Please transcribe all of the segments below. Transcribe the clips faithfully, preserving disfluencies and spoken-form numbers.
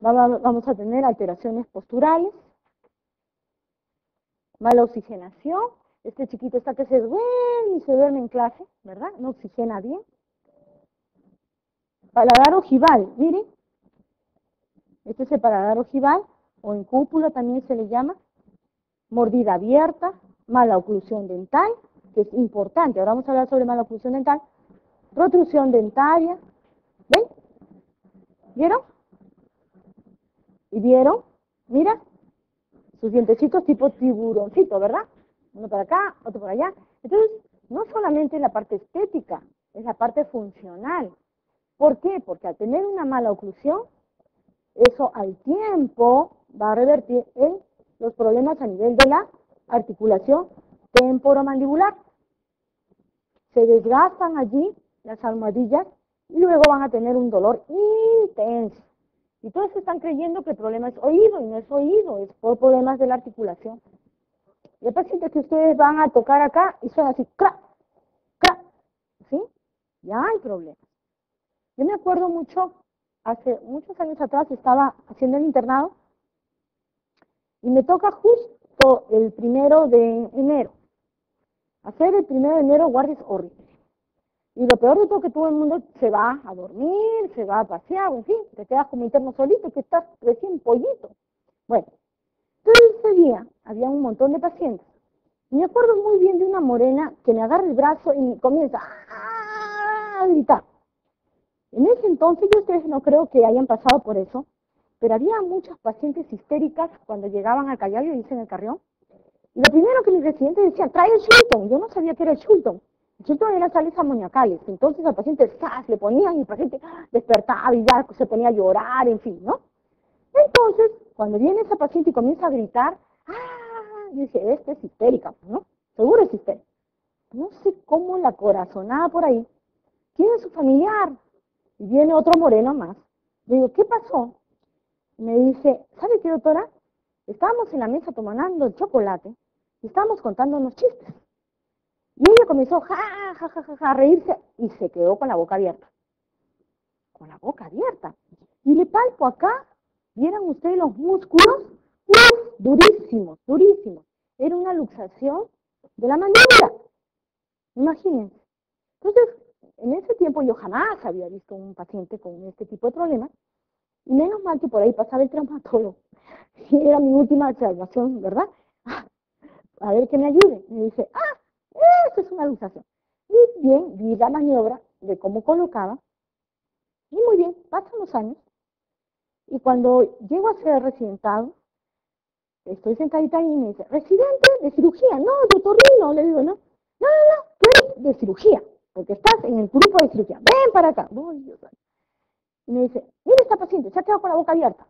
Vamos a tener alteraciones posturales, mala oxigenación. Este chiquito está que se duerme y se duerme en clase, ¿verdad? No oxigena bien. Paladar ojival, miren. Este es el paladar ojival, o en cúpula también se le llama. Mordida abierta, mala oclusión dental, que es importante. Ahora vamos a hablar sobre mala oclusión dental. Protrusión dentaria, ¿ven? ¿Vieron? ¿Y vieron? Mira, sus dientecitos tipo tiburoncito, ¿verdad? Uno para acá, otro para allá. Entonces, no solamente es la parte estética, es la parte funcional. ¿Por qué? Porque al tener una mala oclusión, eso al tiempo va a revertir en los problemas a nivel de la articulación temporomandibular. Se desgastan allí las almohadillas y luego van a tener un dolor intenso. Y todos están creyendo que el problema es oído, y no es oído, es por problemas de la articulación. Y el paciente que ustedes van a tocar acá y son así, crac, crac, ¿sí? Ya hay problemas. Yo me acuerdo mucho, hace muchos años atrás estaba haciendo el internado, y me toca justo el primero de enero. Hacer el primero de enero guardias horribles. Y lo peor de todo es que todo el mundo se va a dormir, se va a pasear, en fin, te quedas como interno solito, que estás recién pollito. Bueno, entonces ese día había un montón de pacientes. Y me acuerdo muy bien de una morena que me agarra el brazo y comienza a gritar. En ese entonces, yo ustedes no creo que hayan pasado por eso, pero había muchas pacientes histéricas cuando llegaban al Callao, yo hice en el Carrión, y lo primero que mis residentes decían, trae el Shulton. Yo no sabía que era el Shulton. El Shulton era sales amoniacales, entonces al paciente ¡zas! Le ponían y el paciente despertaba y ya se ponía a llorar, en fin, ¿no? Entonces, cuando viene esa paciente y comienza a gritar, ¡ah! Yo dije, esta es histérica, ¿no? Seguro es histérica. No sé cómo la corazonada por ahí tiene su familiar. Y viene otro moreno más. Le digo, ¿qué pasó? Me dice, ¿sabe qué, doctora? Estábamos en la mesa tomando el chocolate y estábamos contando unos chistes. Y ella comenzó ja, ja, ja, ja, ja, a reírse y se quedó con la boca abierta. Con la boca abierta. Y le palpo acá, ¿vieron ustedes los músculos? ¡Uf! Durísimos, durísimos. Era una luxación de la mandíbula. Imagínense. Entonces, en ese tiempo yo jamás había visto un paciente con este tipo de problemas. Y menos mal que por ahí pasaba el traumatólogo. Y era mi última salvación, ¿verdad? Ah, a ver que me ayude. Me dice, ¡ah! Eso es una luxación. Y bien, vi la maniobra de cómo colocaba. Y muy bien, pasan los años. Y cuando llego a ser residentado, estoy sentadita ahí y me dice, ¿residente de cirugía? No, de otorrino. Le digo, no. No, no, no, tú eres de cirugía. Porque estás en el grupo de cirugía. Ven para acá. Voy, Dios mío. Y me dice, mira esta paciente, se ha quedado con la boca abierta.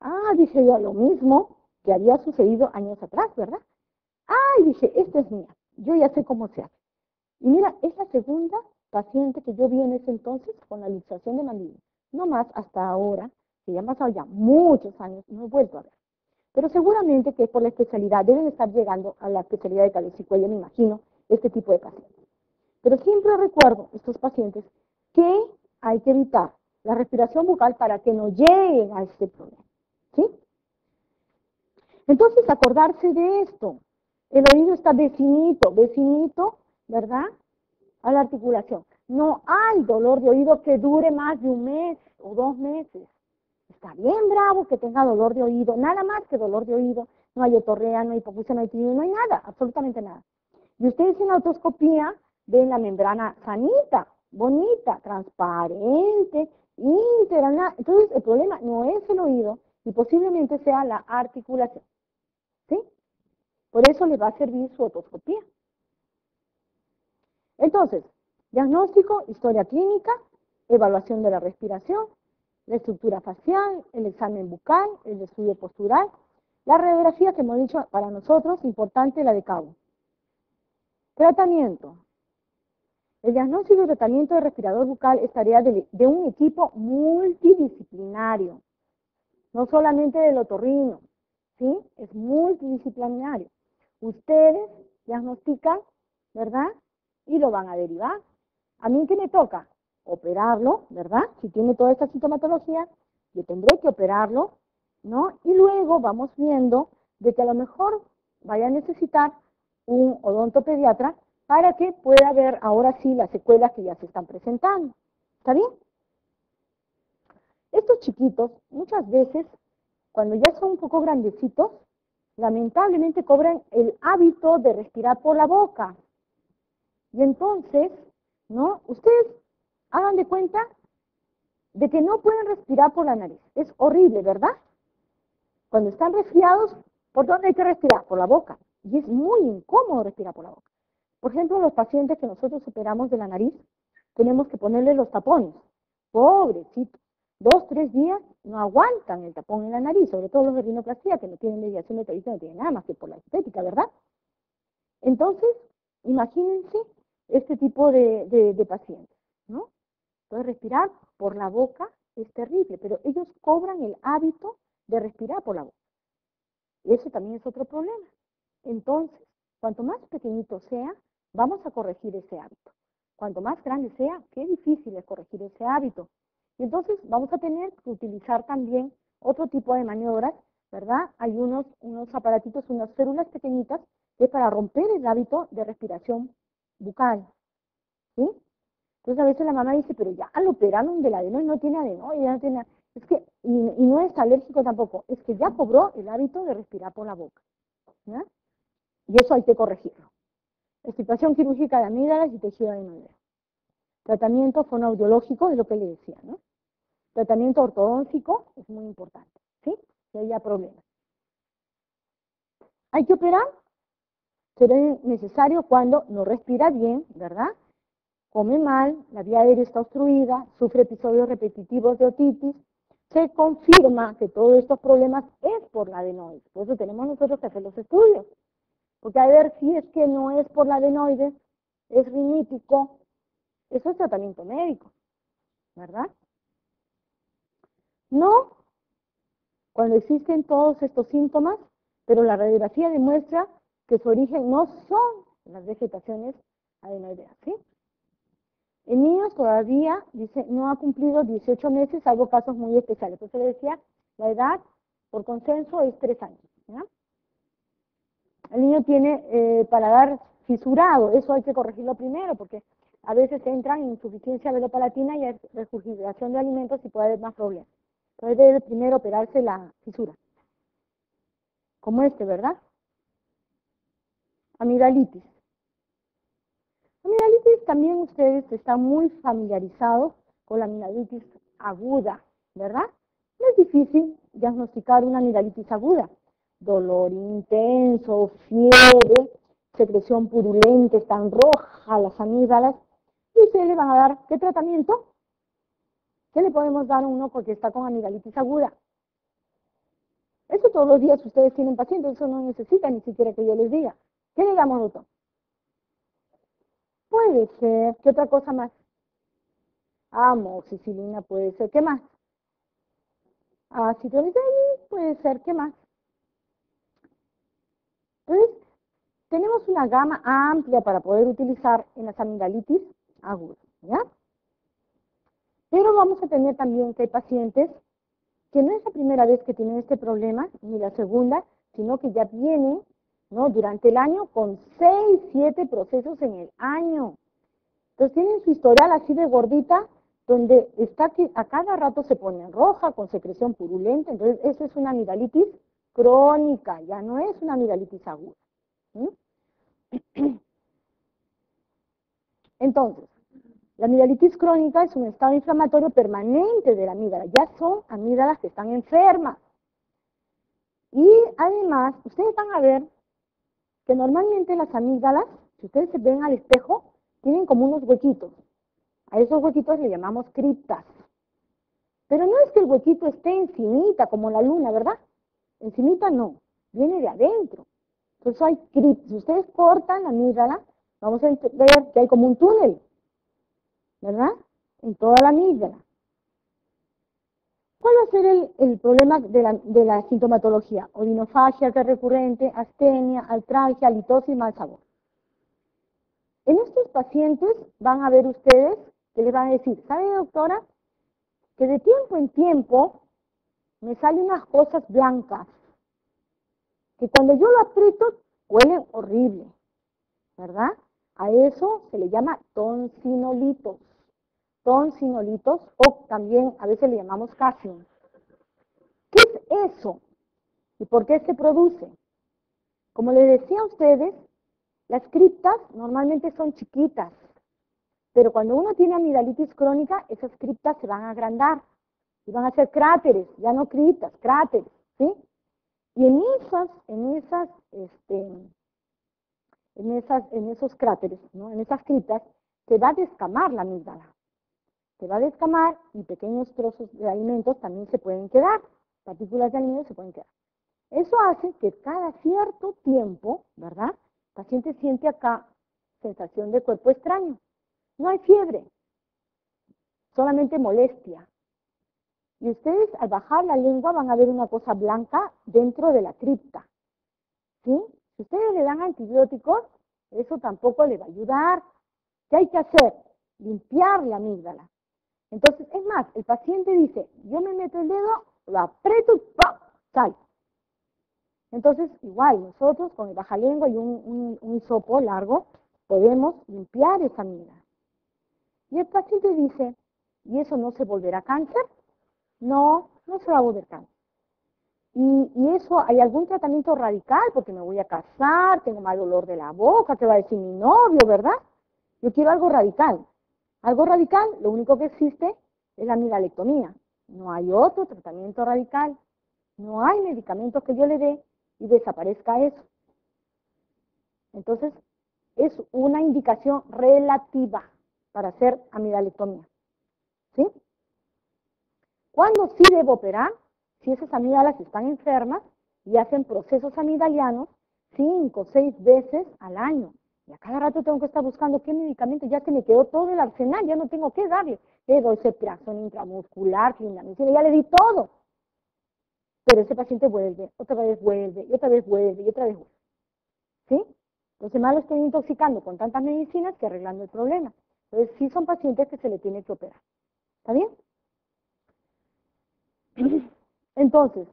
Ah, dije yo, lo mismo que había sucedido años atrás, ¿verdad? Ah, y dije, esta es mía, yo ya sé cómo se hace. Y mira, es la segunda paciente que yo vi en ese entonces con la luxación de mandíbula. No más hasta ahora, que ya han pasado ya muchos años, no he vuelto a ver. Pero seguramente que por la especialidad, deben estar llegando a la especialidad de cabeza y cuello, me imagino, este tipo de pacientes. Pero siempre recuerdo a estos pacientes que hay que evitar la respiración bucal para que no lleguen a este problema, ¿sí? Entonces, acordarse de esto. El oído está vecinito, vecinito, ¿verdad? A la articulación. No hay dolor de oído que dure más de un mes o dos meses. Está bien bravo que tenga dolor de oído, nada más que dolor de oído. No hay otorrea, no hay hipocusia, no hay tibio, no hay nada, absolutamente nada. Y ustedes en la otoscopía ven la membrana sanita, bonita, transparente, interna. Entonces, el problema no es el oído y posiblemente sea la articulación, ¿sí? Por eso les va a servir su otoscopía. Entonces, diagnóstico, historia clínica, evaluación de la respiración, la estructura facial, el examen bucal, el estudio postural, la radiografía que hemos dicho para nosotros, importante la de cabo. Tratamiento. El diagnóstico y tratamiento de respirador bucal es tarea de, de un equipo multidisciplinario, no solamente del otorrino, ¿sí? Es multidisciplinario. Ustedes diagnostican, ¿verdad? Y lo van a derivar. ¿A mí qué me toca? Operarlo, ¿verdad? Si tiene toda esta sintomatología, yo tendré que operarlo, ¿no? Y luego vamos viendo de que a lo mejor vaya a necesitar un odontopediatra para que pueda ver ahora sí las secuelas que ya se están presentando. ¿Está bien? Estos chiquitos, muchas veces, cuando ya son un poco grandecitos, lamentablemente cobran el hábito de respirar por la boca. Y entonces, ¿no? Ustedes hagan de cuenta de que no pueden respirar por la nariz. Es horrible, ¿verdad? Cuando están resfriados, ¿por dónde hay que respirar? Por la boca. Y es muy incómodo respirar por la boca. Por ejemplo, los pacientes que nosotros operamos de la nariz, tenemos que ponerle los tapones. Pobrecitos. Dos, tres días no aguantan el tapón en la nariz, sobre todo los de rinoplastía, que no tienen desviación metalizada, no tienen nada más que por la estética, ¿verdad? Entonces, imagínense este tipo de, de, de pacientes, ¿no? Entonces, respirar por la boca es terrible, pero ellos cobran el hábito de respirar por la boca. Y eso también es otro problema. Entonces, cuanto más pequeñito sea, vamos a corregir ese hábito. Cuanto más grande sea, qué difícil es corregir ese hábito. Y entonces vamos a tener que utilizar también otro tipo de maniobras, ¿verdad? Hay unos, unos aparatitos, unas férulas pequeñitas, que es para romper el hábito de respiración bucal, ¿sí? Entonces a veces la mamá dice, pero ya lo operaron del adenoide, no tiene adenoide, ya no tiene... Es que, y, y no es alérgico tampoco, es que ya cobró el hábito de respirar por la boca, ¿ya? Y eso hay que corregirlo. Extirpación quirúrgica de amígdalas y tejido adenoideo. Tratamiento fonoaudiológico, es lo que le decía, ¿no? Tratamiento ortodóntico es muy importante, ¿sí? Si hay problemas. Hay que operar, será necesario cuando no respira bien, ¿verdad? Come mal, la vía aérea está obstruida, sufre episodios repetitivos de otitis, se confirma que todos estos problemas es por la adenoides. Por eso tenemos nosotros que hacer los estudios. Porque a ver si es que no es por la adenoides, es rinítico, eso es tratamiento médico, ¿verdad? No, cuando existen todos estos síntomas, pero la radiografía demuestra que su origen no son las vegetaciones adenoideas, ¿sí? En niños todavía, dice, no ha cumplido dieciocho meses, salvo casos muy especiales. Por eso le decía, la edad por consenso es tres años, ¿ya? El niño tiene eh, paladar fisurado, eso hay que corregirlo primero, porque a veces entran en insuficiencia velopalatina y hay regurgitación de alimentos y puede haber más problemas. Entonces debe primero operarse la fisura. Como este, ¿verdad? Amigdalitis. Amigdalitis también ustedes están muy familiarizados con la amigdalitis aguda, ¿verdad? No es difícil diagnosticar una amigdalitis aguda. Dolor intenso, fiebre, secreción purulenta, están rojas las amígdalas. Y ustedes le van a dar, ¿qué tratamiento? ¿Qué le podemos dar a uno porque está con amigdalitis aguda? Eso todos los días ustedes tienen pacientes, eso no necesitan ni siquiera que yo les diga. ¿Qué le damos, doctor? Puede ser, ¿qué otra cosa más? Amoxicilina puede ser, ¿qué más? Acitromicina puede ser, ¿qué más? Entonces, tenemos una gama amplia para poder utilizar en las amigdalitis agudas, ¿ya? Pero vamos a tener también que hay pacientes que no es la primera vez que tienen este problema, ni la segunda, sino que ya vienen, ¿no? Durante el año con seis, siete procesos en el año. Entonces tienen su historial así de gordita, donde está que a cada rato se ponen roja, con secreción purulenta, entonces eso es una amigdalitis crónica, ya no es una amigdalitis aguda. ¿Sí? Entonces, la amigdalitis crónica es un estado inflamatorio permanente de la amígdala, ya son amígdalas que están enfermas. Y además, ustedes van a ver que normalmente las amígdalas, si ustedes se ven al espejo, tienen como unos huequitos. A esos huequitos le llamamos criptas. Pero no es que el huequito esté encimita, como la luna, ¿verdad? Encimita no, viene de adentro. Entonces hay criptas. Si ustedes cortan la amígdala, vamos a ver que hay como un túnel, ¿verdad? En toda la amígdala. ¿Cuál va a ser el, el problema de la, de la sintomatología? Odinofagia, que es recurrente, astenia, altralgia, halitosis, mal sabor. En estos pacientes van a ver ustedes que les van a decir, ¿sabe, doctora? Que de tiempo en tiempo me salen unas cosas blancas, que cuando yo lo aprieto, huelen horrible, ¿verdad? A eso se le llama tonsinolitos, tonsinolitos, o también a veces le llamamos casium. ¿Qué es eso? ¿Y por qué se produce? Como les decía a ustedes, las criptas normalmente son chiquitas, pero cuando uno tiene amigdalitis crónica, esas criptas se van a agrandar, y van a ser cráteres, ya no criptas, cráteres, ¿sí? Y en esas, en esas, este, en esas, en esos cráteres, ¿no? En esas criptas, se va a descamar la amígdala. Se va a descamar y pequeños trozos de alimentos también se pueden quedar, partículas de alimentos se pueden quedar. Eso hace que cada cierto tiempo, ¿verdad? El paciente siente acá sensación de cuerpo extraño. No hay fiebre, solamente molestia. Y ustedes al bajar la lengua van a ver una cosa blanca dentro de la cripta, ¿sí? Si ustedes le dan antibióticos, eso tampoco le va a ayudar. ¿Qué hay que hacer? Limpiar la amígdala. Entonces, es más, el paciente dice, yo me meto el dedo, lo aprieto y ¡pum! Sale. Entonces, igual, nosotros con el bajalengua y un, un, un hisopo largo, podemos limpiar esa amígdala. Y el paciente dice, ¿y eso no se volverá cáncer? No, no se va a volver cáncer. Y, y eso, ¿hay algún tratamiento radical? Porque me voy a casar, tengo mal olor de la boca, te va a decir mi novio, ¿verdad? Yo quiero algo radical. Algo radical, lo único que existe es la amigdalectomía. No hay otro tratamiento radical. No hay medicamentos que yo le dé y desaparezca eso. Entonces, es una indicación relativa para hacer amigdalectomía. ¿Sí? ¿Cuándo sí debo operar? Si esas amígdalas están enfermas y hacen procesos amigdalianos cinco o seis veces al año. Y a cada rato tengo que estar buscando qué medicamento, ya se me quedó todo el arsenal, ya no tengo que darle. Le doy cepirazón intramuscular, clindamicina, ya le di todo. Pero ese paciente vuelve, otra vez vuelve, y otra vez vuelve, y otra vez vuelve. ¿Sí? Entonces más lo estoy intoxicando con tantas medicinas que arreglando el problema. Entonces sí son pacientes que se le tiene que operar. ¿Está bien? Entonces,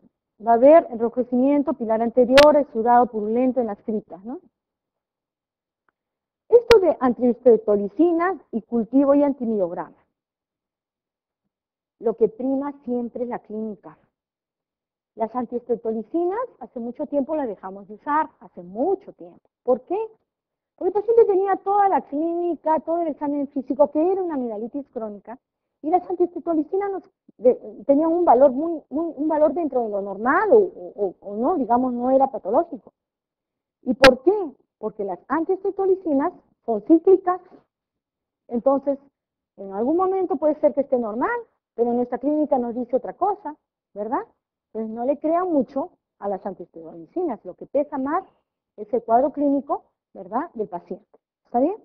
va a haber enrojecimiento pilar anterior, exudado purulento en las criptas, ¿no? Esto de antiestreptolisinas y cultivo y antimiogramas. Lo que prima siempre es la clínica. Las antiestreptolisinas hace mucho tiempo las dejamos de usar, hace mucho tiempo. ¿Por qué? Porque el paciente tenía toda la clínica, todo el examen físico, que era una amigdalitis crónica, y las antiestreptolisinas tenían un valor, muy, muy, un valor dentro de lo normal, o, o, o no, digamos, no era patológico. ¿Y por qué? Porque las antiestreptolisinas son cíclicas, entonces en algún momento puede ser que esté normal, pero nuestra clínica nos dice otra cosa, ¿verdad? Entonces no le crean mucho a las antiestreptolisinas, lo que pesa más es el cuadro clínico, ¿verdad?, del paciente, ¿está bien?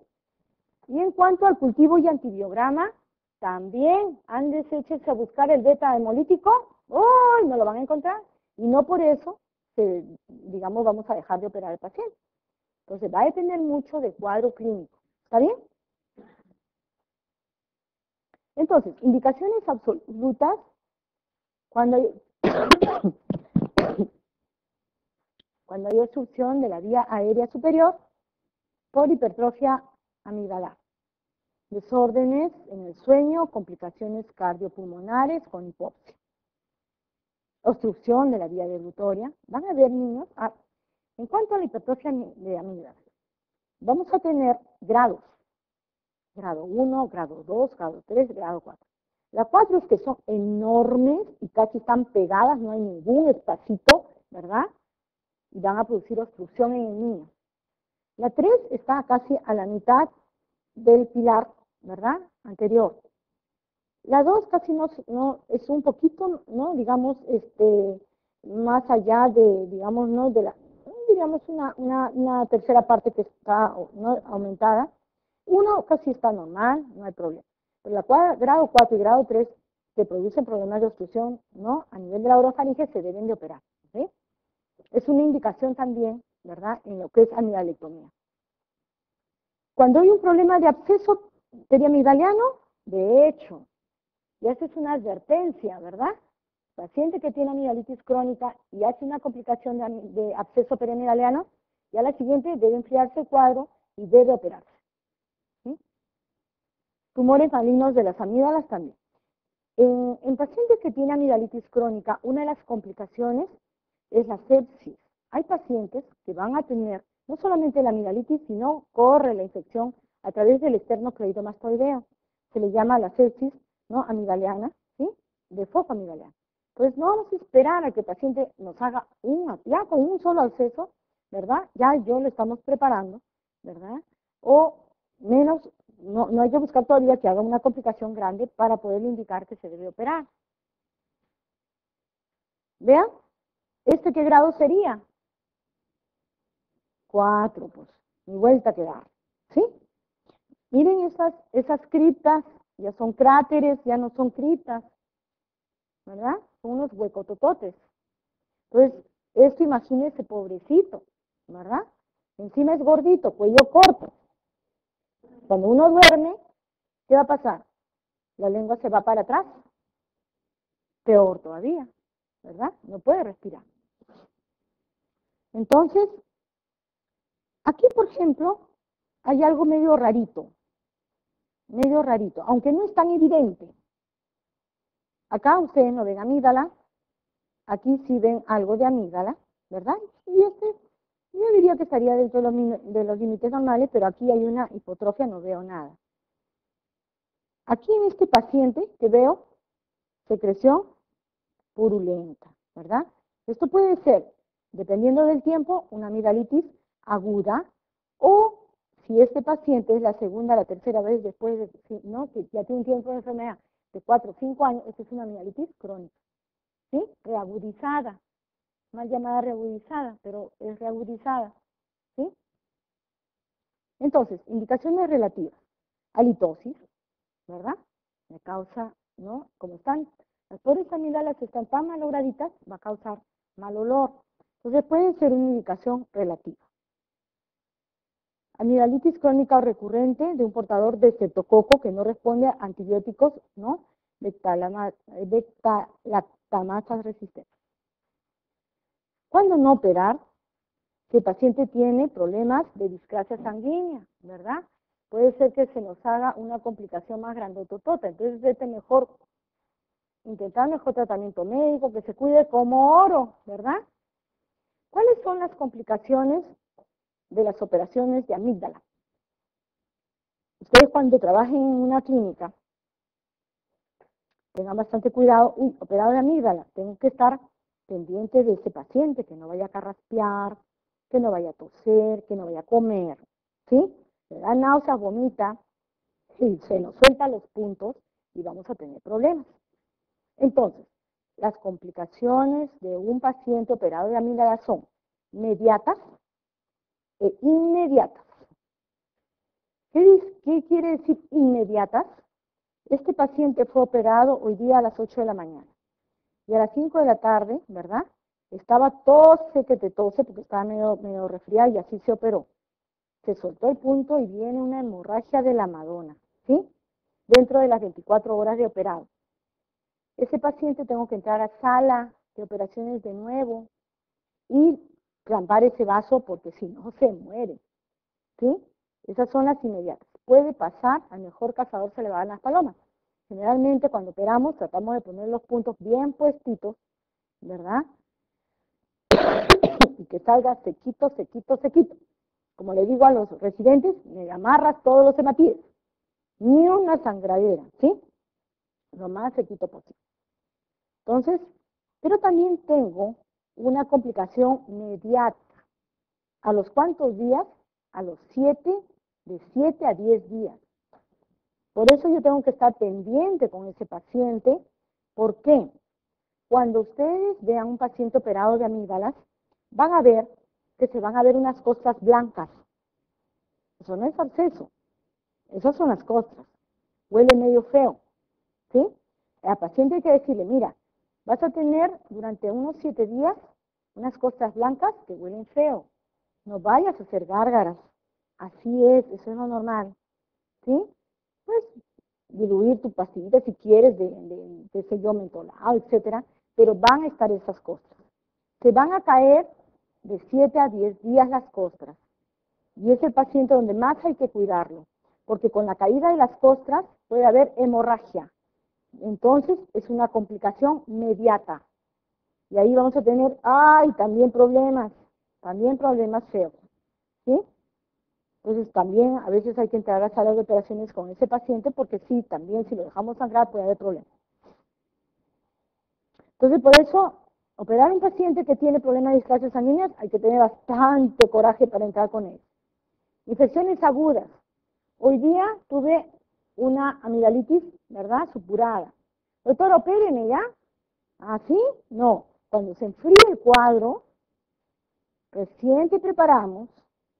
Y en cuanto al cultivo y antibiograma, también han desechense a buscar el beta hemolítico, ¡oh!, no lo van a encontrar, y no por eso, eh, digamos, vamos a dejar de operar al paciente. Entonces va a depender mucho del cuadro clínico. ¿Está bien? Entonces, indicaciones absolutas, cuando hay, cuando hay obstrucción de la vía aérea superior por hipertrofia amigdalar, desórdenes en el sueño, complicaciones cardiopulmonares con hipoxia, obstrucción de la vía deglutoria. Van a ver niños... Ah, en cuanto a la hipertrofia de amígdala, vamos a tener grados, grado uno, grado dos, grado tres, grado cuatro. Las cuatro es que son enormes y casi están pegadas, no hay ningún espacito, ¿verdad? Y van a producir obstrucción en el niño. La tres está casi a la mitad del pilar, ¿verdad?, anterior. La dos casi no, no es un poquito, ¿no?, digamos, este, más allá de, digamos, ¿no?, de la... digamos, una, una, una tercera parte que está no, aumentada. Uno casi está normal, no hay problema. Pero la cuadra, grado cuatro y grado tres que producen problemas de obstrucción, ¿no?, a nivel de la orofaringe, se deben de operar, ¿sí? Es una indicación también, ¿verdad?, en lo que es amigdalectomía. Cuando hay un problema de absceso periamigdaliano, de hecho, ya esa es una advertencia, ¿verdad? paciente que tiene amigdalitis crónica y hace una complicación de, de absceso periamigdaliano, ya la siguiente debe enfriarse el cuadro y debe operarse. ¿Sí? Tumores malignos de las amígdalas también. En, en pacientes que tienen amigdalitis crónica, una de las complicaciones es la sepsis. Hay pacientes que van a tener no solamente la amigdalitis, sino corre la infección a través del esternocleidomastoideo. Se le llama la sepsis, ¿no?, amigdaliana, ¿sí?, de foco amigdaliano. Entonces no vamos a esperar a que el paciente nos haga un ya con un solo absceso, ¿verdad? Ya yo lo estamos preparando, ¿verdad? O menos, no, no hay que buscar todavía que haga una complicación grande para poderle indicar que se debe operar. ¿Vean? ¿Este qué grado sería? Cuatro, pues, ni vuelta que dar, ¿sí? Miren esas, esas criptas, ya son cráteres, ya no son criptas, ¿verdad? Son unos huecotototes. Entonces, esto imagínense pobrecito, ¿verdad? Encima es gordito, cuello corto. Cuando uno duerme, ¿qué va a pasar? La lengua se va para atrás. Peor todavía, ¿verdad? No puede respirar. Entonces, aquí, por ejemplo, hay algo medio rarito. Medio rarito, aunque no es tan evidente. Acá ustedes no ven amígdala, aquí sí ven algo de amígdala, ¿verdad? Y este, yo diría que estaría dentro de los, de los límites normales, pero aquí hay una hipotrofia, no veo nada. Aquí en este paciente que veo, secreción purulenta, ¿verdad? Esto puede ser, dependiendo del tiempo, una amigdalitis aguda, o si este paciente es la segunda, la tercera vez después de, ¿no?, que ya tiene un tiempo de enfermedad de cuatro o cinco años, esta es una amigdalitis crónica, ¿sí?, reagudizada, mal llamada reagudizada, pero es reagudizada, ¿sí? Entonces, indicaciones relativas, halitosis, ¿verdad?, la causa, ¿no?, como están, las pobres amígdalas están tan malograditas, va a causar mal olor, entonces puede ser una indicación relativa. Amigdalitis crónica o recurrente de un portador de estreptococo que no responde a antibióticos, ¿no?, de lactamasas resistentes. ¿Cuándo no operar? Si el paciente tiene problemas de discrasia sanguínea, ¿verdad? Puede ser que se nos haga una complicación más grandototota, entonces es mejor intentar mejor tratamiento médico, que se cuide como oro, ¿verdad? ¿Cuáles son las complicaciones de las operaciones de amígdala? Ustedes cuando trabajen en una clínica, tengan bastante cuidado. Uy, operado de amígdala, tengo que estar pendiente de ese paciente, que no vaya a carraspear, que no vaya a toser, que no vaya a comer, ¿sí? Le da náuseas, vomita, y se nos sueltan los puntos y vamos a tener problemas. Entonces, las complicaciones de un paciente operado de amígdala son mediatas e inmediatas. ¿Qué, ¿Qué quiere decir inmediatas? Este paciente fue operado hoy día a las ocho de la mañana y a las cinco de la tarde, ¿verdad?, estaba tose que te tose porque estaba medio, medio resfriada y así se operó. Se soltó el punto y viene una hemorragia de la Madonna, ¿sí?, dentro de las veinticuatro horas de operado. Ese paciente tengo que entrar a sala de operaciones de nuevo y clampar ese vaso porque si no se muere, ¿sí? Esas son las inmediatas. Puede pasar, al mejor cazador se le van las palomas. Generalmente cuando operamos tratamos de poner los puntos bien puestitos, ¿verdad?, y que salga sequito, sequito, sequito. Como le digo a los residentes, me amarras todos los hematides, ni una sangradera, ¿sí?, lo más sequito posible. Entonces, pero también tengo una complicación mediata. ¿A los cuántos días? A los siete, de siete a diez días. Por eso yo tengo que estar pendiente con ese paciente. ¿Por qué? Cuando ustedes vean un paciente operado de amígdalas, van a ver que se van a ver unas costras blancas. Eso no es absceso. Esas son las costras. Huele medio feo, ¿sí? Al paciente hay que decirle, mira, vas a tener durante unos siete días unas costras blancas que huelen feo. No vayas a hacer gárgaras. Así es, eso es lo normal, ¿sí? Pues diluir tu pastillita si quieres, de, de, de sello mentolado, etcétera, pero van a estar esas costras. Se van a caer de siete a diez días las costras. Y es el paciente donde más hay que cuidarlo, porque con la caída de las costras puede haber hemorragia. Entonces es una complicación inmediata. Y ahí vamos a tener, ¡ay!, también problemas, también problemas feos. ¿Sí? Entonces también a veces hay que entrar a salas de operaciones con ese paciente porque sí, también si lo dejamos sangrar puede haber problemas. Entonces por eso, operar a un paciente que tiene problemas de disclases sanguíneas hay que tener bastante coraje para entrar con él. Infecciones agudas. Hoy día tuve una amigdalitis, ¿verdad?, supurada. Doctor, opérenme ya. ¿Así? No. Cuando se enfría el cuadro, recién te preparamos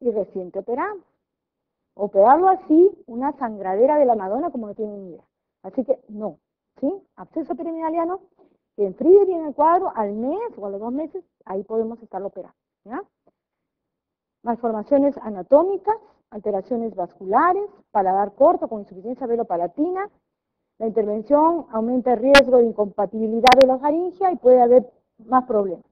y recién te operamos. Operarlo así, una sangradera de la Madonna, como no tienen idea. Así que no. ¿Sí? Absceso periamigdaliano, que enfríe bien el cuadro, al mes o a los dos meses, ahí podemos estarlo operando. ¿Ya? Malformaciones anatómicas, alteraciones vasculares, paladar corto con insuficiencia velopalatina. La intervención aumenta el riesgo de incompatibilidad de la faringia y puede haber más problemas.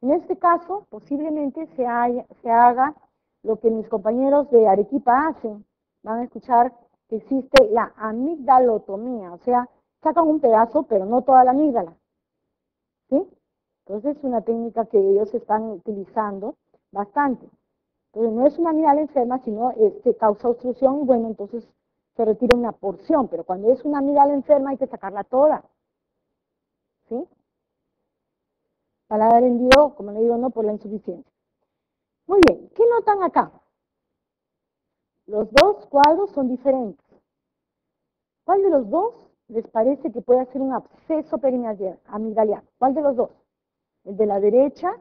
En este caso, posiblemente se, haya, se haga lo que mis compañeros de Arequipa hacen. Van a escuchar que existe la amigdalotomía, o sea, sacan un pedazo, pero no toda la amígdala. ¿Sí? Entonces es una técnica que ellos están utilizando bastante. Entonces no es una amígdala enferma, sino que causa obstrucción y bueno, entonces se retira una porción, pero cuando es una amígdala enferma hay que sacarla toda. ¿Sí? Paladar hendido, como le digo, no, por la insuficiencia. Muy bien, ¿qué notan acá? Los dos cuadros son diferentes. ¿Cuál de los dos les parece que puede ser un absceso periamigdaliano? ¿Cuál de los dos? ¿El de la derecha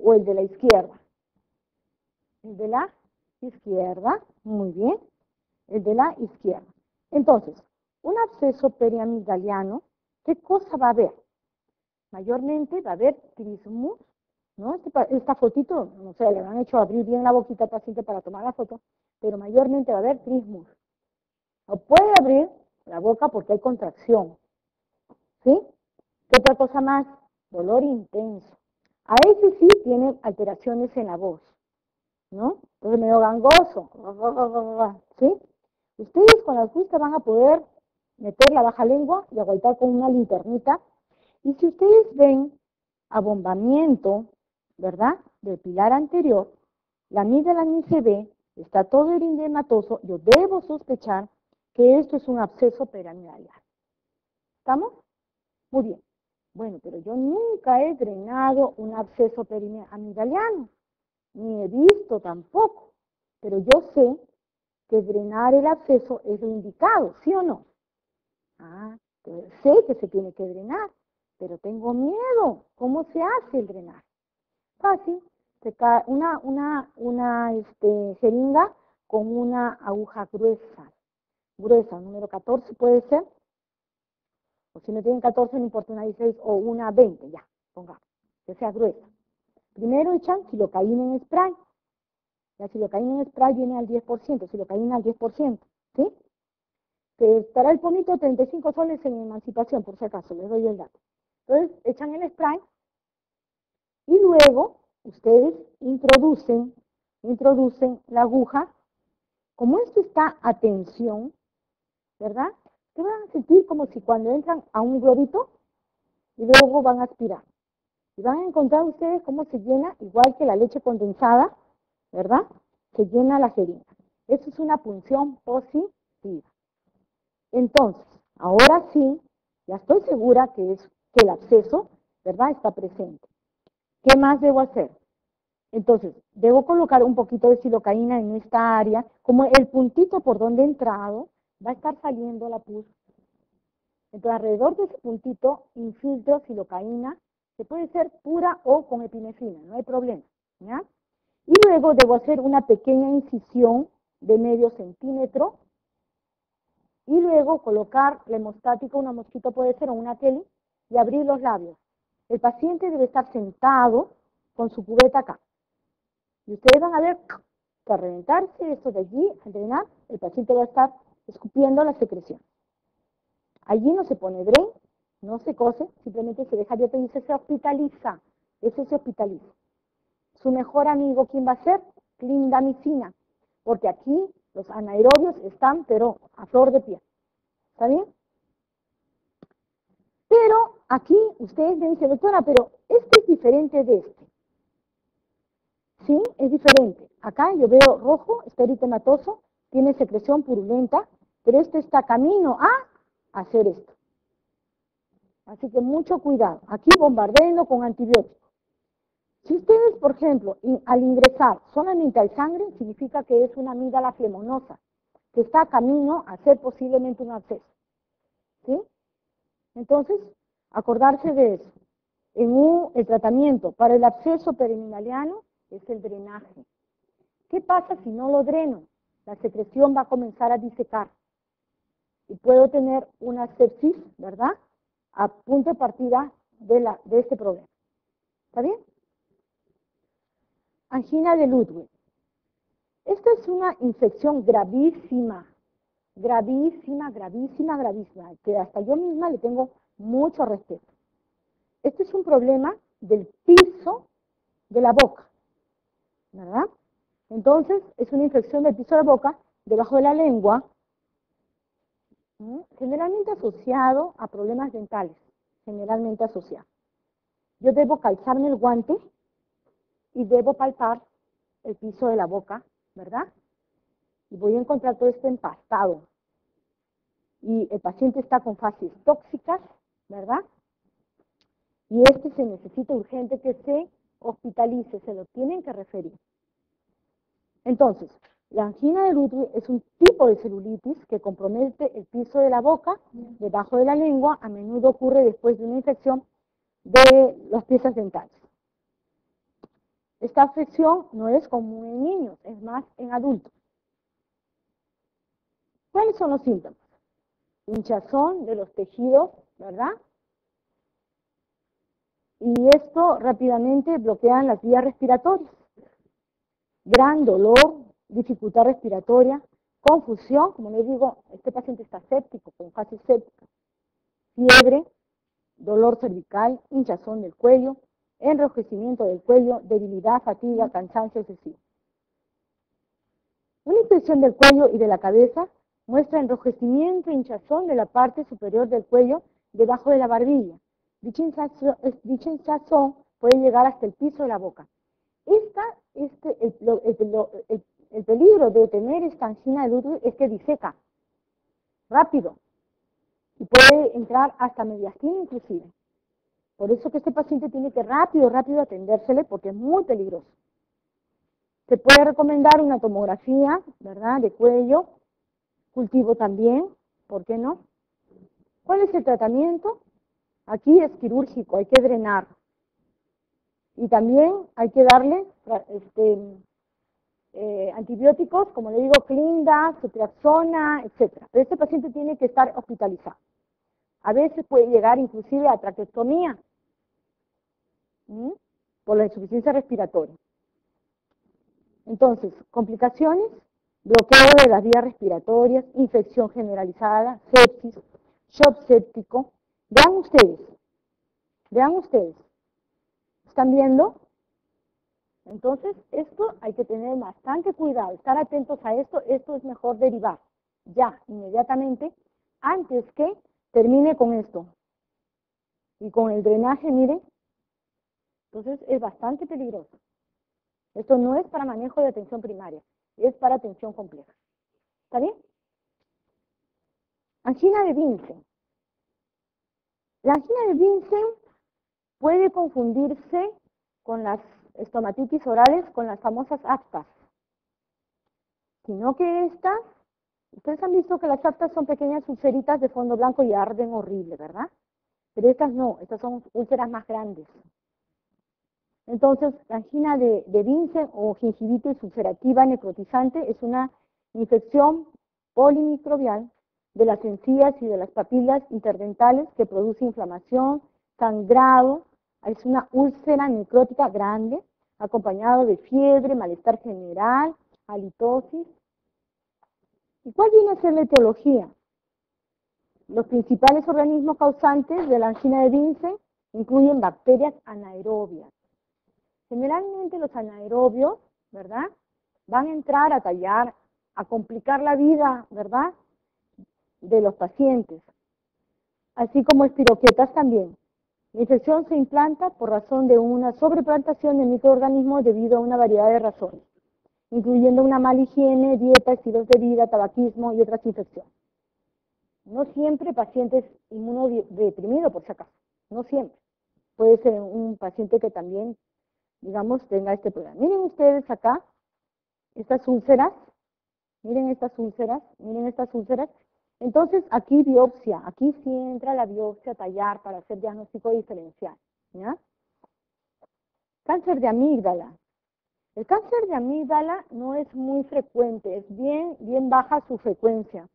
o el de la izquierda? El de la izquierda, muy bien. El de la izquierda. Entonces, un absceso periamigdaliano, ¿qué cosa va a haber? Mayormente va a haber trismus, ¿no? Esta fotito, no sé, le han hecho abrir bien la boquita al paciente para tomar la foto, pero mayormente va a haber trismus. No puede abrir la boca porque hay contracción. ¿Sí? ¿Qué otra cosa más? Dolor intenso. A ese sí tiene alteraciones en la voz, ¿no? Entonces medio gangoso. ¿Sí? Ustedes con las vistas van a poder meter la baja lengua y aguantar con una linternita. Y si ustedes ven abombamiento, ¿verdad?, del pilar anterior, la amígdala ni se ve, está todo erindematoso, yo debo sospechar que esto es un absceso periamigdaliano. ¿Estamos? Muy bien. Bueno, pero yo nunca he drenado un absceso periamigdaliano, ni he visto tampoco, pero yo sé que drenar el absceso es lo indicado, ¿sí o no? Ah, pues sé que se tiene que drenar, pero tengo miedo. ¿Cómo se hace el drenar? Fácil, se cae una, una, una este, jeringa con una aguja gruesa, gruesa, número catorce puede ser, o si no tienen catorce, no importa, una dieciséis o una veinte, ya, pongamos, que sea gruesa. Primero echan xilocaína en spray. La xilocaína en spray viene al diez por ciento, xilocaína al diez por ciento, ¿sí? Que estará el pomito treinta y cinco soles en emancipación, por si acaso, les doy el dato. Entonces, echan el spray y luego ustedes introducen, introducen la aguja. Como esto está a tensión, ¿verdad? Se van a sentir como si cuando entran a un globito y luego van a aspirar. Y van a encontrar ustedes cómo se llena, igual que la leche condensada, ¿verdad? Se llena la jeringa. Eso es una punción positiva. Entonces, ahora sí, ya estoy segura que, es, que el absceso, ¿verdad?, está presente. ¿Qué más debo hacer? Entonces, debo colocar un poquito de xilocaína en esta área, como el puntito por donde he entrado, va a estar saliendo la pus. Entonces, alrededor de ese puntito, infiltro xilocaína, que puede ser pura o con epinefrina, no hay problema, ¿ya? Y luego debo hacer una pequeña incisión de medio centímetro y luego colocar la hemostática, una mosquito puede ser, o una tele, y abrir los labios. El paciente debe estar sentado con su cubeta acá. Y ustedes van a ver que al reventarse esto de allí, al drenar, el paciente va a estar escupiendo la secreción. Allí no se pone dren, no se cose, simplemente se deja abierto y ese se hospitaliza, ese se hospitaliza. Su mejor amigo, ¿quién va a ser? Clindamicina, porque aquí los anaerobios están, pero a flor de piel. ¿Está bien? Pero aquí ustedes me dicen, doctora, pero este es diferente de este. Sí, es diferente. Acá yo veo rojo, esteritematoso, tiene secreción purulenta, pero este está camino a hacer esto. Así que mucho cuidado. Aquí bombardeenlo con antibióticos. Si ustedes, por ejemplo, al ingresar solamente al sangre, significa que es una amígdala flemonosa, que está camino a ser posiblemente un absceso. ¿Sí? Entonces, acordarse de eso. En U, el tratamiento para el absceso periamigdaliano es el drenaje. ¿Qué pasa si no lo dreno? La secreción va a comenzar a disecar. Y puedo tener una sepsis, ¿verdad? A punto de partida de, la, de este problema. ¿Está bien? Angina de Ludwig. Esta es una infección gravísima, gravísima, gravísima, gravísima, que hasta yo misma le tengo mucho respeto. Este es un problema del piso de la boca, ¿verdad? Entonces, es una infección del piso de la boca, debajo de la lengua, generalmente asociado a problemas dentales, generalmente asociado. Yo debo calzarme el guante y debo palpar el piso de la boca, ¿verdad? Y voy a encontrar todo esto empastado. Y el paciente está con fases tóxicas, ¿verdad? Y este se necesita urgente que se hospitalice, se lo tienen que referir. Entonces, la angina de Ludwig es un tipo de celulitis que compromete el piso de la boca, debajo de la lengua, a menudo ocurre después de una infección de las piezas dentales. Esta afección no es común en niños, es más en adultos. ¿Cuáles son los síntomas? Hinchazón de los tejidos, ¿verdad? Y esto rápidamente bloquea las vías respiratorias. Gran dolor, dificultad respiratoria, confusión, como les digo, este paciente está séptico, con fase séptica, fiebre, dolor cervical, hinchazón del cuello, enrojecimiento del cuello, debilidad, fatiga, cansancio excesivo. Una infección del cuello y de la cabeza muestra enrojecimiento e hinchazón de la parte superior del cuello debajo de la barbilla. Dicha hinchazón, dicha hinchazón puede llegar hasta el piso de la boca. Esta, este, el, el, el, el peligro de tener esta angina de Ludwig es que diseca rápido y puede entrar hasta mediastina inclusive. Por eso que este paciente tiene que rápido, rápido atendérsele porque es muy peligroso. Se puede recomendar una tomografía, ¿verdad?, de cuello, cultivo también, ¿por qué no? ¿Cuál es el tratamiento? Aquí es quirúrgico, hay que drenar. Y también hay que darle este, eh, antibióticos, como le digo, clinda, ceftriaxona, etcétera. Pero este paciente tiene que estar hospitalizado. A veces puede llegar inclusive a traqueostomía, ¿sí?, por la insuficiencia respiratoria. Entonces, complicaciones, bloqueo de las vías respiratorias, infección generalizada, sepsis, shock séptico. Vean ustedes, vean ustedes. ¿Están viendo? Entonces, esto hay que tener bastante cuidado, estar atentos a esto. Esto es mejor derivar ya, inmediatamente, antes que termine con esto. Y con el drenaje, miren. Entonces, es bastante peligroso. Esto no es para manejo de atención primaria, es para atención compleja. ¿Está bien? Angina de Vincent. La angina de Vincent puede confundirse con las estomatitis orales, con las famosas aftas. Sino que estas, ustedes han visto que las aftas son pequeñas ulceritas de fondo blanco y arden horrible, ¿verdad? Pero estas no, estas son úlceras más grandes. Entonces, la angina de, de Vincent o gingivitis ulcerativa necrotizante es una infección polimicrobial de las encías y de las papilas interdentales que produce inflamación, sangrado, es una úlcera necrótica grande, acompañado de fiebre, malestar general, halitosis. ¿Y cuál viene a ser la etiología? Los principales organismos causantes de la angina de Vincent incluyen bacterias anaerobias. Generalmente los anaerobios, ¿verdad?, van a entrar a tallar, a complicar la vida, ¿verdad?, de los pacientes, así como espiroquetas también. La infección se implanta por razón de una sobreplantación de microorganismos debido a una variedad de razones, incluyendo una mala higiene, dieta, estilos de vida, tabaquismo y otras infecciones. No siempre pacientes inmunodeprimidos, por si acaso, no siempre. Puede ser un paciente que también, digamos, tenga este problema. Miren ustedes acá, estas úlceras, miren estas úlceras, miren estas úlceras. Entonces, aquí biopsia, aquí sí entra la biopsia a tallar para hacer diagnóstico diferencial, ¿ya? Cáncer de amígdala. El cáncer de amígdala no es muy frecuente, es bien, bien baja su frecuencia.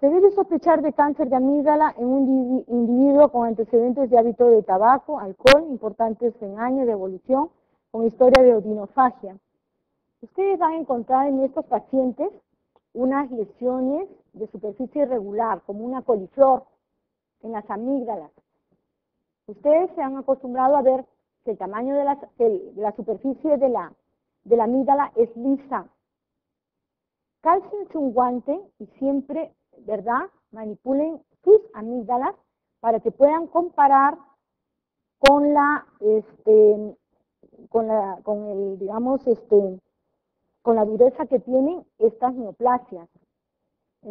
Se debe sospechar de cáncer de amígdala en un individuo con antecedentes de hábito de tabaco, alcohol, importantes en años de evolución, con historia de odinofagia. Ustedes van a encontrar en estos pacientes unas lesiones de superficie irregular, como una coliflor en las amígdalas. Ustedes se han acostumbrado a ver que el tamaño de la, el, la superficie de la, de la amígdala es lisa. Cálcense un guante y siempre, ¿verdad?, manipulen sus amígdalas para que puedan comparar con la, este, con la, con el, digamos, este, con la dureza que tienen estas neoplasias.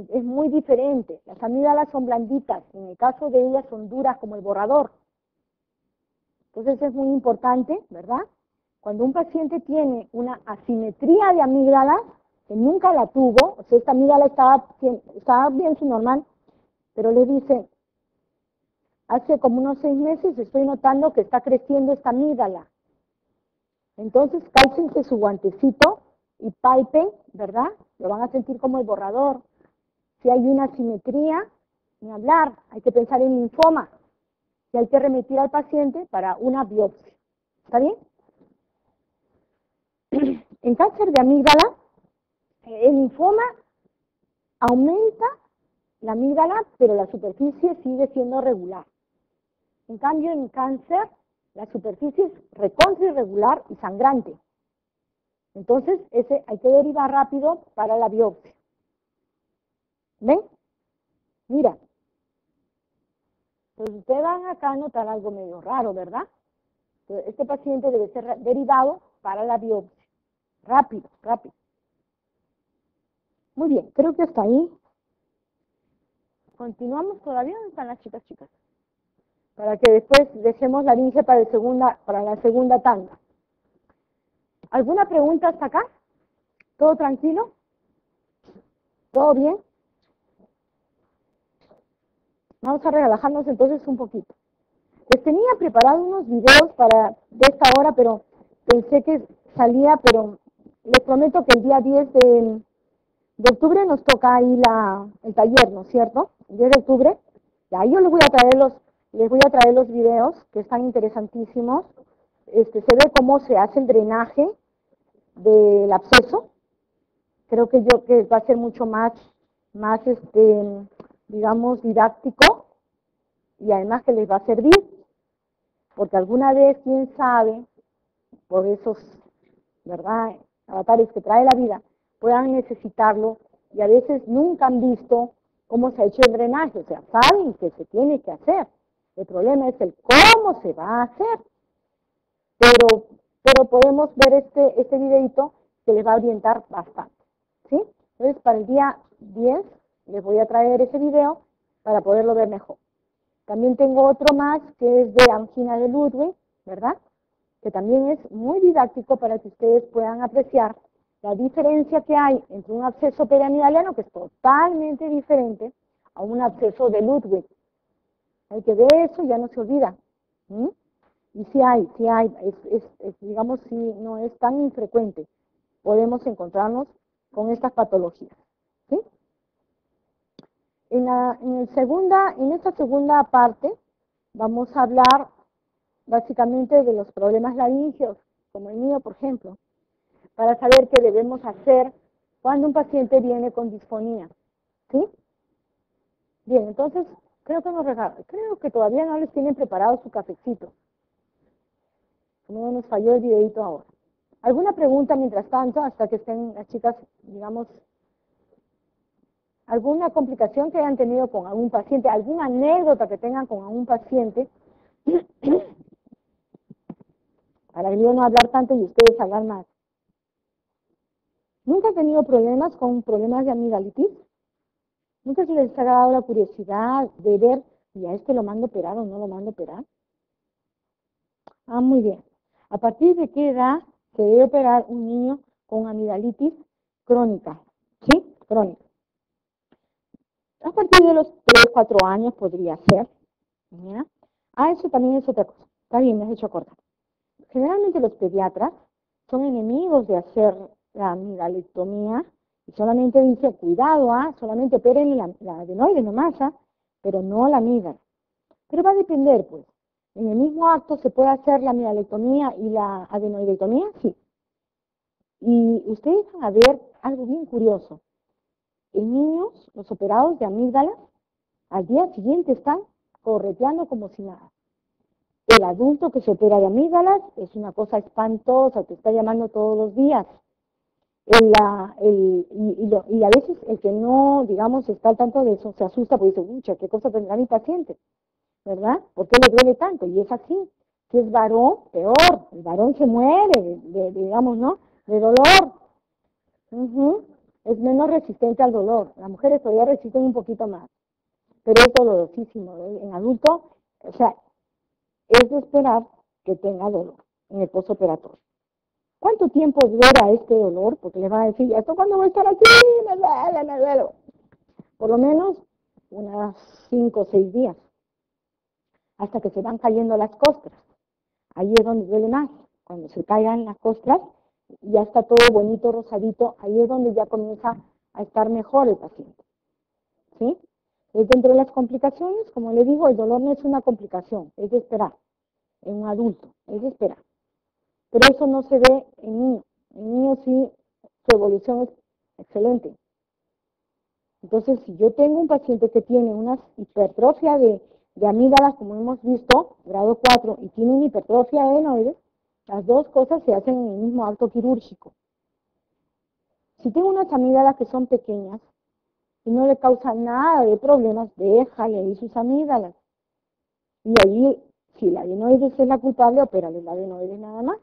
Es muy diferente. Las amígdalas son blanditas, en el caso de ellas son duras como el borrador. Entonces es muy importante, ¿verdad?, cuando un paciente tiene una asimetría de amígdalas, que nunca la tuvo, o sea, esta amígdala estaba, estaba bien su normal, pero le dice, hace como unos seis meses estoy notando que está creciendo esta amígdala. Entonces, cálcense su guantecito y palpen, ¿verdad? Lo van a sentir como el borrador. Si hay una asimetría, ni hablar, hay que pensar en linfoma, y hay que remitir al paciente para una biopsia. ¿Está bien? En cáncer de amígdala, el linfoma aumenta la amígdala, pero la superficie sigue siendo regular. En cambio, en cáncer, la superficie es recontra irregular y sangrante. Entonces, ese hay que derivar rápido para la biopsia. ¿Ven? Mira. Pues ustedes van acá a notar algo medio raro, ¿verdad? Este paciente debe ser derivado para la biopsia. Rápido, rápido. Muy bien, creo que hasta ahí. Continuamos todavía, ¿dónde están las chicas, chicas? Para que después dejemos la linge para, el segunda, para la segunda tanda. ¿Alguna pregunta hasta acá? ¿Todo tranquilo? ¿Todo bien? Vamos a relajarnos entonces un poquito. Les tenía preparado unos videos para de esta hora, pero pensé que salía, pero les prometo que el día diez de... De octubre nos toca ahí la, el taller, ¿no es cierto? El diez de octubre. Ya, yo les voy a traer los, les voy a traer los videos que están interesantísimos. Este, se ve cómo se hace el drenaje del absceso. Creo que yo que va a ser mucho más, más este, digamos, didáctico, y además que les va a servir, porque alguna vez, quién sabe, por esos, ¿verdad?, avatares que trae la vida, puedan necesitarlo, y a veces nunca han visto cómo se ha hecho el drenaje, o sea, saben que se tiene que hacer. El problema es el cómo se va a hacer. Pero, pero podemos ver este, este videito que les va a orientar bastante, ¿sí? Entonces, para el día diez les voy a traer ese video para poderlo ver mejor. También tengo otro más que es de angina de Ludwig, ¿verdad?, que también es muy didáctico para que ustedes puedan apreciar la diferencia que hay entre un absceso periamigdaliano, que es totalmente diferente a un absceso de Ludwig. El que ve eso ya no se olvida. ¿Mm? Y si hay, si hay, es, es, es, digamos, si no es tan infrecuente, podemos encontrarnos con estas patologías. ¿Sí? En, la, en, el segunda, en esta segunda parte vamos a hablar básicamente de los problemas laríngeos, como el mío, por ejemplo, para saber qué debemos hacer cuando un paciente viene con disfonía, ¿sí? Bien, entonces creo que nos regalan. Creo que todavía no les tienen preparado su cafecito. No nos falló el videito ahora. ¿Alguna pregunta mientras tanto, hasta que estén las chicas, digamos, alguna complicación que hayan tenido con algún paciente, alguna anécdota que tengan con algún paciente, para yo no hablar tanto y ustedes hablar más? ¿Nunca han tenido problemas con problemas de amigdalitis? ¿Nunca se les ha dado la curiosidad de ver, y a este lo mando a operar o no lo mando a operar? Ah, muy bien. ¿A partir de qué edad se debe operar un niño con amigdalitis crónica? ¿Sí? Crónica. A partir de los tres, cuatro años podría ser. ¿Ya? Ah, eso también es otra cosa. Está bien, me has hecho acordar. Generalmente los pediatras son enemigos de hacer la amigdalectomía y solamente dicen, cuidado, ¿ah? solamente operen la, la adenoide nomás, ¿ah? pero no la amígdala. Pero va a depender, pues. ¿En el mismo acto se puede hacer la amigdalectomía y la adenoidectomía? Sí. Y ustedes van a ver algo bien curioso. En niños, los operados de amígdala, al día siguiente están correteando como si nada. El adulto que se opera de amígdalas es una cosa espantosa, te está llamando todos los días. El, el, y, y, lo, y a veces el que no, digamos, está al tanto de eso, se asusta porque dice, mucha, ¿qué cosa tendrá mi paciente? ¿Verdad? ¿Por qué le duele tanto? Y es así. Si es varón, peor. El varón se muere, de, de, digamos, ¿no? De dolor. Uh-huh. Es menos resistente al dolor. Las mujeres todavía resisten un poquito más. Pero es dolorosísimo. En adulto, o sea, es de esperar que tenga dolor en el postoperatorio. ¿Cuánto tiempo dura este dolor? Porque les van a decir, ¿esto cuándo voy a estar aquí? Me duele, me duele. Por lo menos unas cinco o seis días, hasta que se van cayendo las costras. Ahí es donde duele más. Cuando se caigan las costras, ya está todo bonito, rosadito. Ahí es donde ya comienza a estar mejor el paciente. ¿Sí? Entonces, dentro de las complicaciones, como le digo, el dolor no es una complicación, es de esperar. En un adulto, es de esperar. Pero eso no se ve en niños. En niños sí, su evolución es excelente. Entonces, si yo tengo un paciente que tiene una hipertrofia de... de amígdalas, como hemos visto, grado cuatro, y tiene una hipertrofia adenoides, las dos cosas se hacen en el mismo acto quirúrgico. Si tengo unas amígdalas que son pequeñas y no le causan nada de problemas, déjale ahí sus amígdalas. Y ahí, si la adenoides es la culpable, opérale la adenoides nada más.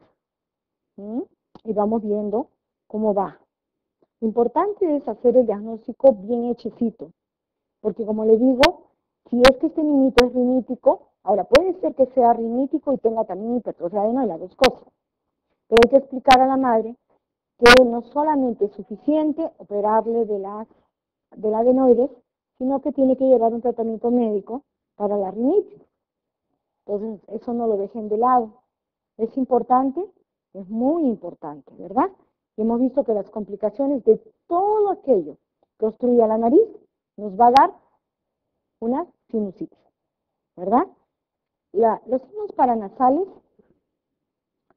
¿Mm? Y vamos viendo cómo va. Lo importante es hacer el diagnóstico bien hechecito, porque como le digo, si es que este niñito es rinítico, ahora puede ser que sea rinítico y tenga también hipertrofia adenoide, las dos cosas. Pero hay que explicar a la madre que no solamente es suficiente operarle de la, de la adenoides, sino que tiene que llevar un tratamiento médico para la rinitis. Entonces, eso no lo dejen de lado. Es importante, es muy importante, ¿verdad? Y hemos visto que las complicaciones de todo aquello que obstruya la nariz nos va a dar una sinusitis, ¿verdad? La, los senos paranasales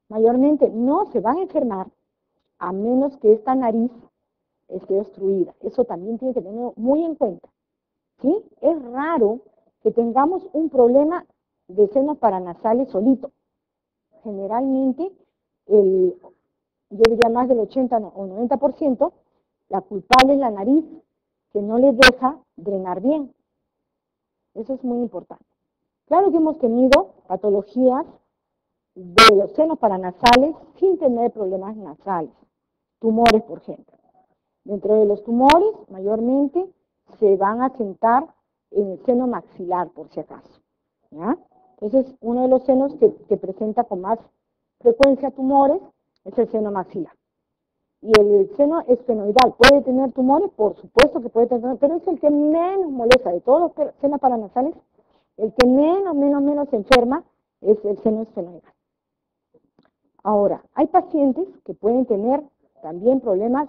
mayormente no se van a enfermar a menos que esta nariz esté obstruida. Eso también tiene que tenerlo muy en cuenta, ¿sí? Es raro que tengamos un problema de senos paranasales solito. Generalmente, el, yo diría más del ochenta o noventa por ciento, la culpable es la nariz, que no les deja drenar bien. Eso es muy importante. Claro que hemos tenido patologías de los senos paranasales sin tener problemas nasales. Tumores, por ejemplo. Dentro de los tumores, mayormente, se van a sentar en el seno maxilar, por si acaso. ¿Ya? Ese es uno de los senos que, que presenta con más frecuencia tumores, es el seno maxilar. Y el seno esfenoidal puede tener tumores, por supuesto que puede tener, pero es el que menos molesta de todos los senos paranasales. El que menos, menos, menos se enferma es el seno esfenoidal. Ahora, hay pacientes que pueden tener también problemas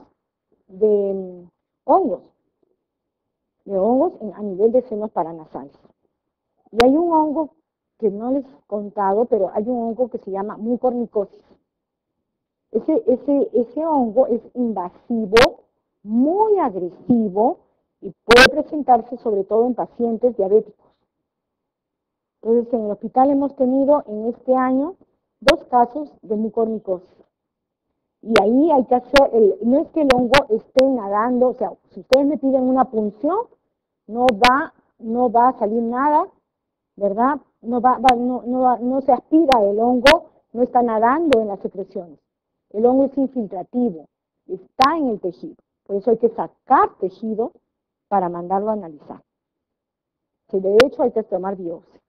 de hongos, de hongos a nivel de senos paranasales. Y hay un hongo que no les he contado, pero hay un hongo que se llama mucormicosis. Ese, ese, ese hongo es invasivo, muy agresivo, y puede presentarse sobre todo en pacientes diabéticos. Entonces, en el hospital hemos tenido en este año dos casos de mucormicosis. Y ahí hay que hacer, el, no es que el hongo esté nadando, o sea, si ustedes me piden una punción, no va, no va a salir nada, ¿verdad? No, va, va, no, no, no se aspira el hongo, no está nadando en las secreciones. El hongo es infiltrativo, está en el tejido. Por eso hay que sacar tejido para mandarlo a analizar. Que de hecho hay que tomar biopsia.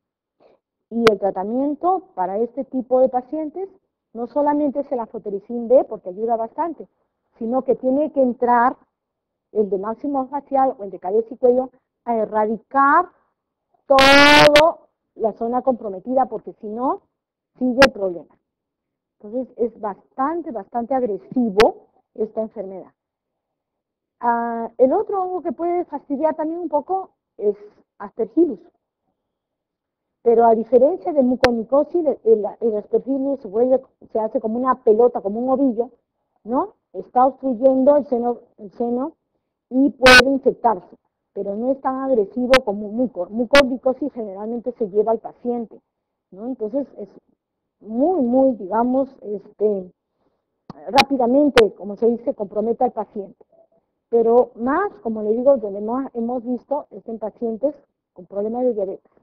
Y el tratamiento para este tipo de pacientes no solamente es el afotericin D, porque ayuda bastante, sino que tiene que entrar el de máximo facial o el de cabeza y cuello a erradicar toda la zona comprometida, porque si no, sigue el problema. Entonces, es bastante, bastante agresivo esta enfermedad. Ah, el otro hongo que puede fastidiar también un poco es Aspergillus. Pero a diferencia de mucormicosis, el, el Aspergillus se hace como una pelota, como un ovillo, ¿no? Está obstruyendo el seno, el seno y puede infectarse, pero no es tan agresivo como mucor. Mucormicosis generalmente se lleva al paciente, ¿no? Entonces es muy, muy, digamos, este, rápidamente, como se dice, compromete al paciente. Pero más, como le digo, donde más hemos visto es en pacientes con problemas de diabetes.